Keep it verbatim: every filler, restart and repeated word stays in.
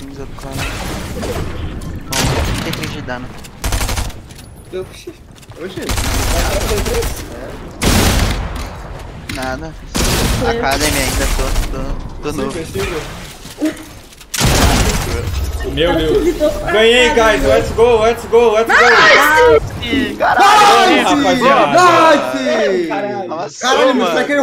cinza do cara. Toma, trinta e três de dano. Oxi, oxi. Nada. A Academy ainda tô, tô, tô novo. Meu Deus. Ganhei, guys. Let's go, let's go, let's go. Caralho, rapaz. Caralho,